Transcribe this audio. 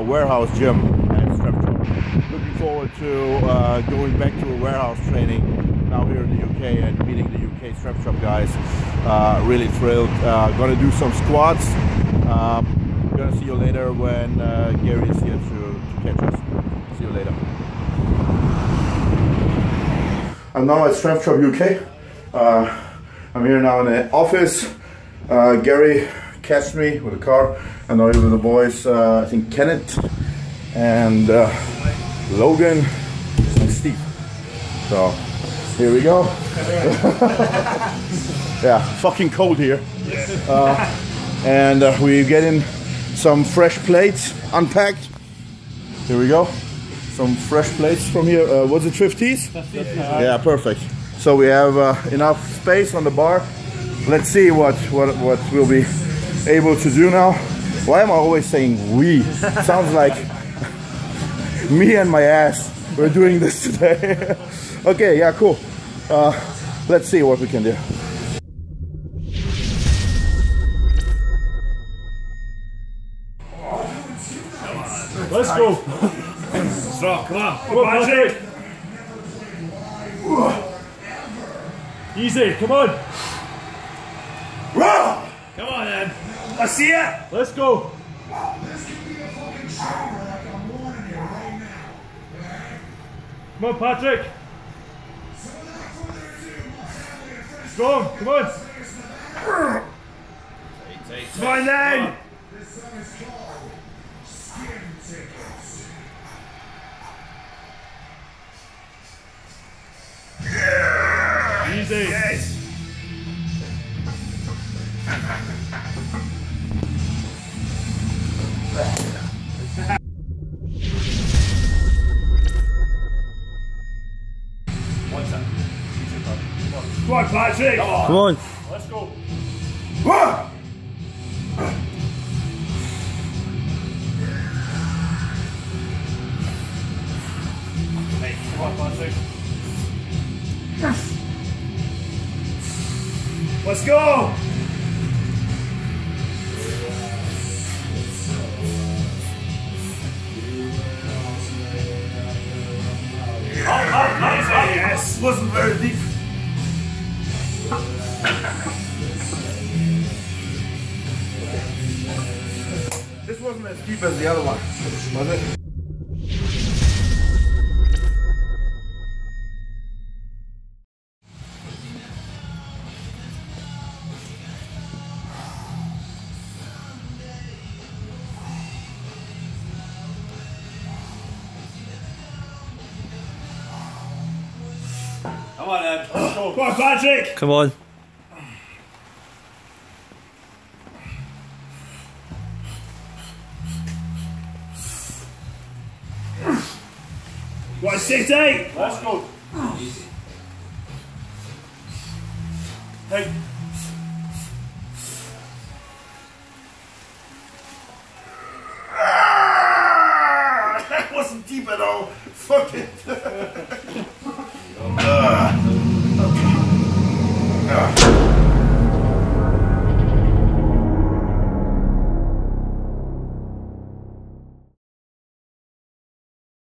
warehouse gym and Strength Shop. Looking forward to going back to a warehouse training now here in the UK and meeting the UK Strength Shop guys. Really thrilled. Gonna do some squats. Gonna see you later when Gary is here to catch us. See you later. I'm now at Strength Shop UK. I'm here now in the office. Gary catched me with a car. I'm now here with the boys, I think Kenneth and Logan and Steve. So here we go. Yeah, fucking cold here. And we're getting some fresh plates unpacked. Here we go. Some fresh plates from here. What's it, 50s? 50s. Yeah, perfect. So we have enough space on the bar. Let's see what we'll be able to do now. Why am I always saying we? Sounds like me and my ass. We're doing this today. Okay, yeah, cool. Let's see what we can do. Let's go. Stop. Come on. Come on, Patrick. Easy. Come on. Come on, then. I see it. Let's go. This could be a fucking show like I'm warning you right now. Come on, Patrick. Strong. Come on. Take. Come on, then. This one is called Skin Tickets. Easy. Yes. What's that? Come on, Patrick. Come on. Let's go. Whoa. Hey, come on, Patrick. Let's go! Yes, wasn't very deep. This wasn't as deep as the other one, was it? Come on, Ed. Go. Come on, Patrick! Come on. What, 6-8? Let's go. Easy. Hey. That wasn't deep at all. Fuck it. Okay.